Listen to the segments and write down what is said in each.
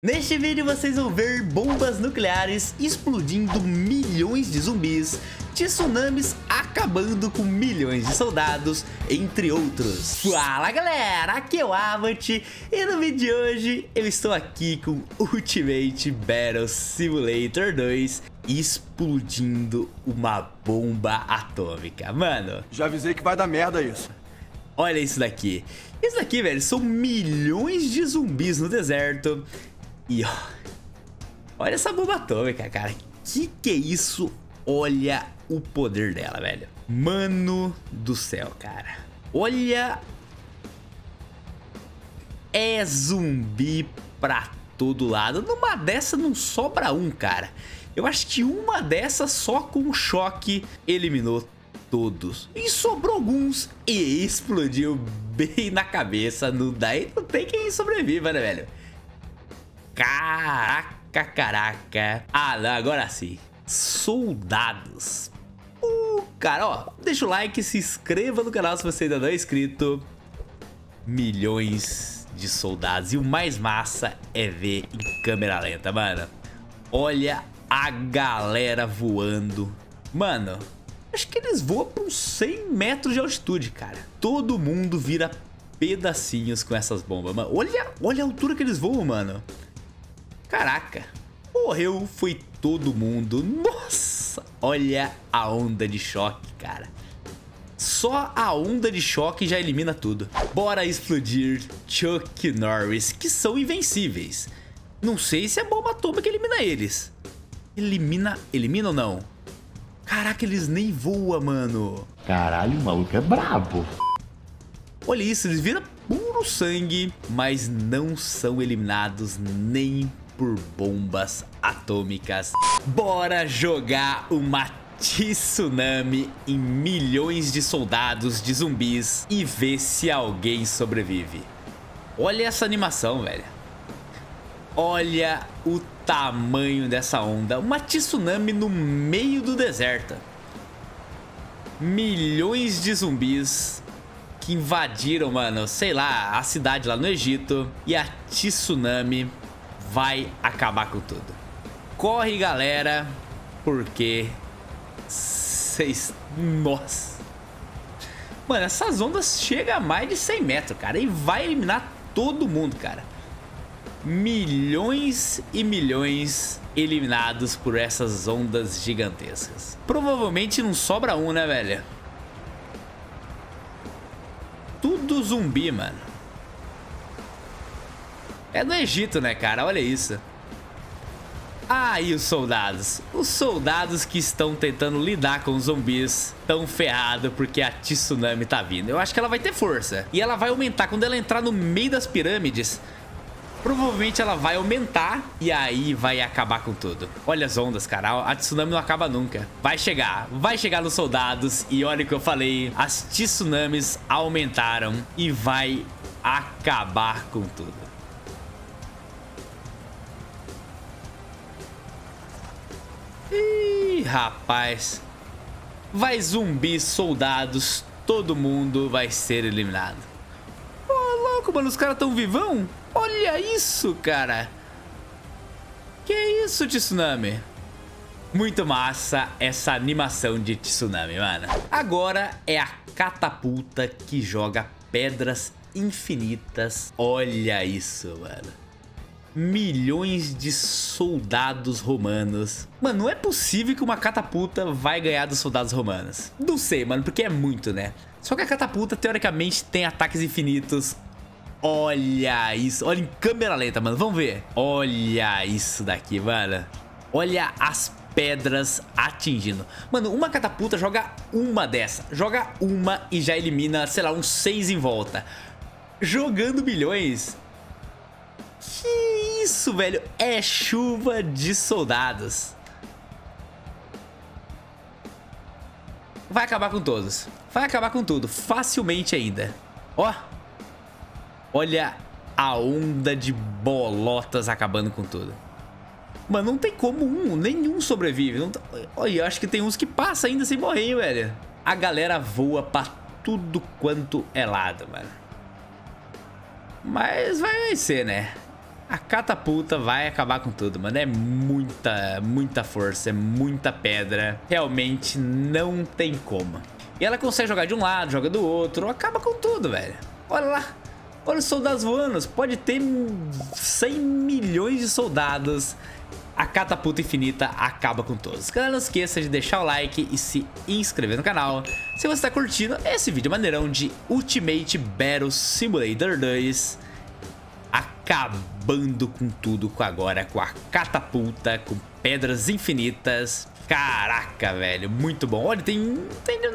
Neste vídeo vocês vão ver bombas nucleares explodindo milhões de zumbis, tsunamis acabando com milhões de soldados, entre outros. Fala galera, aqui é o Avant e no vídeo de hoje eu estou aqui com Ultimate Battle Simulator 2 explodindo uma bomba atômica. Mano, já avisei que vai dar merda isso. Olha isso daqui. Isso daqui, velho, são milhões de zumbis no deserto. E ó, olha essa bomba atômica, cara. Que é isso? Olha o poder dela, velho. Mano do céu, cara. Olha. É zumbi pra todo lado. Numa dessa não sobra um, cara. Eu acho que uma dessa só com um choque eliminou todos. E sobrou alguns e explodiu bem na cabeça. Não dá, não tem quem sobreviva, né, velho? Caraca, caraca. Ah, não, agora sim. Soldados. Cara, ó, deixa o like, se inscreva no canal se você ainda não é inscrito. Milhões de soldados. E o mais massa é ver em câmera lenta, mano. Olha a galera voando. Mano, acho que eles voam para uns 100 metros de altitude, cara. Todo mundo vira pedacinhos com essas bombas, mano. Olha a altura que eles voam, mano. Caraca, morreu, foi todo mundo. Nossa, olha a onda de choque, cara. Só a onda de choque já elimina tudo. Bora explodir Chuck Norris, que são invencíveis. Não sei se é bomba atômica elimina eles. Elimina ou não? Caraca, eles nem voam, mano. Caralho, o maluco é brabo. Olha isso, eles viram puro sangue, mas não são eliminados nem por bombas atômicas. Bora jogar uma tsunami em milhões de soldados de zumbis e ver se alguém sobrevive. Olha essa animação, velho. Olha o tamanho dessa onda. Uma tsunami no meio do deserto. Milhões de zumbis que invadiram, mano, sei lá, a cidade lá no Egito. E a tsunami vai acabar com tudo. Corre, galera, porque vocês... Nossa. Mano, essas ondas chegam a mais de 100 metros, cara. E vai eliminar todo mundo, cara. Milhões e milhões eliminados por essas ondas gigantescas. Provavelmente não sobra um, né, velho? Tudo zumbi, mano. É no Egito, né, cara? Olha isso. Ah, e os soldados? Os soldados que estão tentando lidar com os zumbis estão ferrados porque a tsunami tá vindo. Eu acho que ela vai ter força. E ela vai aumentar. Quando ela entrar no meio das pirâmides, provavelmente ela vai aumentar e aí vai acabar com tudo. Olha as ondas, cara. A tsunami não acaba nunca. Vai chegar nos soldados. E olha o que eu falei. As tsunamis aumentaram e vai acabar com tudo. Ih, rapaz. Vai zumbi, soldados, todo mundo vai ser eliminado. Ô, louco, mano, os caras tão vivão? Olha isso, cara. Que isso, tsunami? Muito massa essa animação de tsunami, mano. Agora é a catapulta que joga pedras infinitas. Olha isso, mano. Milhões de soldados romanos. Mano, não é possível que uma catapulta vai ganhar dos soldados romanos. Não sei, mano, porque é muito, né? Só que a catapulta, teoricamente, tem ataques infinitos. Olha isso. Olha em câmera lenta, mano. Vamos ver. Olha isso daqui, mano. Olha as pedras atingindo. Mano, uma catapulta joga uma dessa. Joga uma e já elimina, sei lá, uns 6 em volta. Jogando milhões. Que isso, velho? É chuva de soldados. Vai acabar com todos. Vai acabar com tudo. Facilmente ainda. Ó. Olha a onda de bolotas acabando com tudo. Mano, não tem como nenhum sobrevive. Não. Olha, eu acho que tem uns que passam ainda sem morrer, hein, velho. A galera voa pra tudo quanto é lado, mano. Mas vai ser, né? A catapulta vai acabar com tudo, mano. É muita força, é muita pedra. Realmente não tem como. E ela consegue jogar de um lado, joga do outro. Acaba com tudo, velho. Olha lá. Olha os soldados voando. Pode ter 100 milhões de soldados. A catapulta infinita acaba com todos. Galera, não esqueça de deixar o like e se inscrever no canal. Se você está curtindo esse vídeo maneirão de Ultimate Battle Simulator 2. Acabando com tudo agora, com a catapulta, com pedras infinitas. Caraca, velho, muito bom. Olha, tem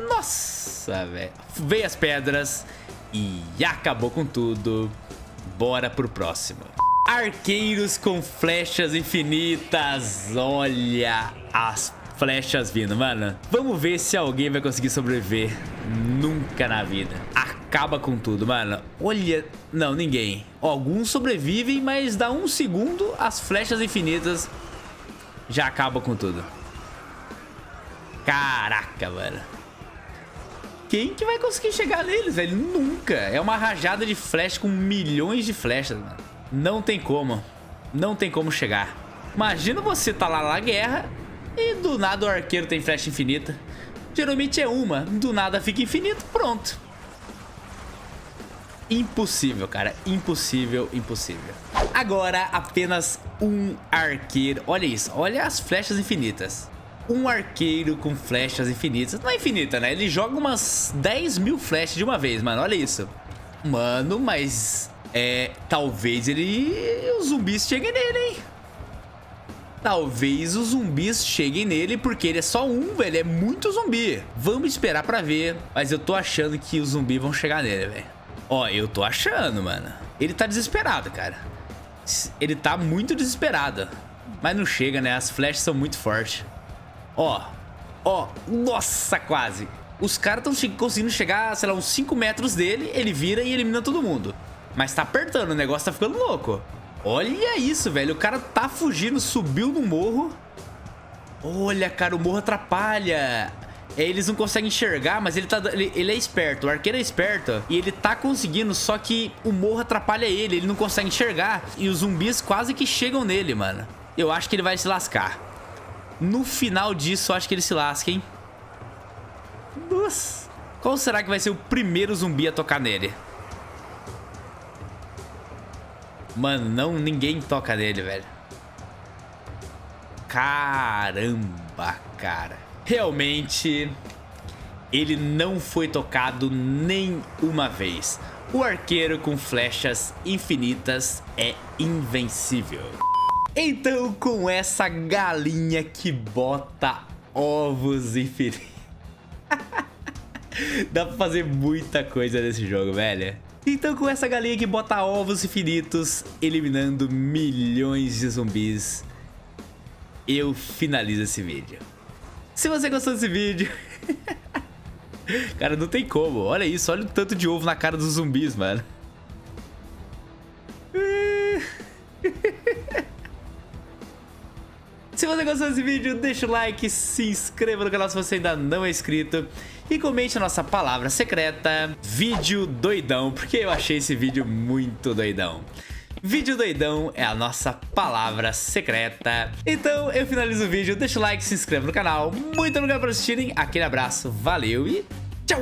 nossa, velho. Veio as pedras e acabou com tudo. Bora pro próximo. Arqueiros com flechas infinitas. Olha as flechas vindo, mano. Vamos ver se alguém vai conseguir sobreviver. Nunca na vida. Acaba com tudo, mano. Olha... Não, ninguém. Alguns sobrevivem, mas dá um segundo, as flechas infinitas já acabam com tudo. Caraca, mano. Quem que vai conseguir chegar neles, velho? Nunca. É uma rajada de flecha com milhões de flechas, mano. Não tem como. Não tem como chegar. Imagina você tá lá na guerra e do nada o arqueiro tem flecha infinita. Geralmente é uma. Do nada fica infinito. Pronto. Impossível, cara. Impossível, impossível. Agora apenas um arqueiro. Olha isso. Olha as flechas infinitas. Um arqueiro com flechas infinitas. Não é infinita, né? Ele joga umas 10 mil flechas de uma vez, mano. Olha isso. Mano, mas... É, talvez ele... Os zumbis cheguem nele, hein? Talvez os zumbis cheguem nele, porque ele é só um, velho. É muito zumbi. Vamos esperar pra ver. Mas eu tô achando que os zumbis vão chegar nele, velho. Ó, eu tô achando, mano. Ele tá desesperado, cara. Ele tá muito desesperado. Mas não chega, né? As flechas são muito fortes. Ó. Ó. Nossa, quase. Os caras tão conseguindo chegar, sei lá, uns 5 metros dele. Ele vira e elimina todo mundo. Mas tá apertando, o negócio tá ficando louco. Olha isso, velho. O cara tá fugindo, subiu no morro. Olha, cara, o morro atrapalha. Eles não conseguem enxergar, mas ele é esperto. O arqueiro é esperto. E ele tá conseguindo, só que o morro atrapalha ele. Ele não consegue enxergar. E os zumbis quase que chegam nele, mano. Eu acho que ele vai se lascar. No final disso, eu acho que ele se lasca, hein? Nossa. Qual será que vai ser o primeiro zumbi a tocar nele? Mano, não, ninguém toca nele, velho. Caramba, cara. Realmente, ele não foi tocado nem uma vez. O arqueiro com flechas infinitas é invencível. Então, com essa galinha que bota ovos infinitos. Dá pra fazer muita coisa nesse jogo, velho. Então, com essa galinha que bota ovos infinitos, eliminando milhões de zumbis, eu finalizo esse vídeo. Se você gostou desse vídeo... Cara, não tem como. Olha isso, olha o tanto de ovo na cara dos zumbis, mano. Se você gostou desse vídeo, deixa o like, se inscreva no canal se você ainda não é inscrito. E comente a nossa palavra secreta, vídeo doidão, porque eu achei esse vídeo muito doidão. Vídeo doidão é a nossa palavra secreta. Então eu finalizo o vídeo, deixa o like, se inscreva no canal. Muito obrigado por assistirem, aquele abraço, valeu e tchau!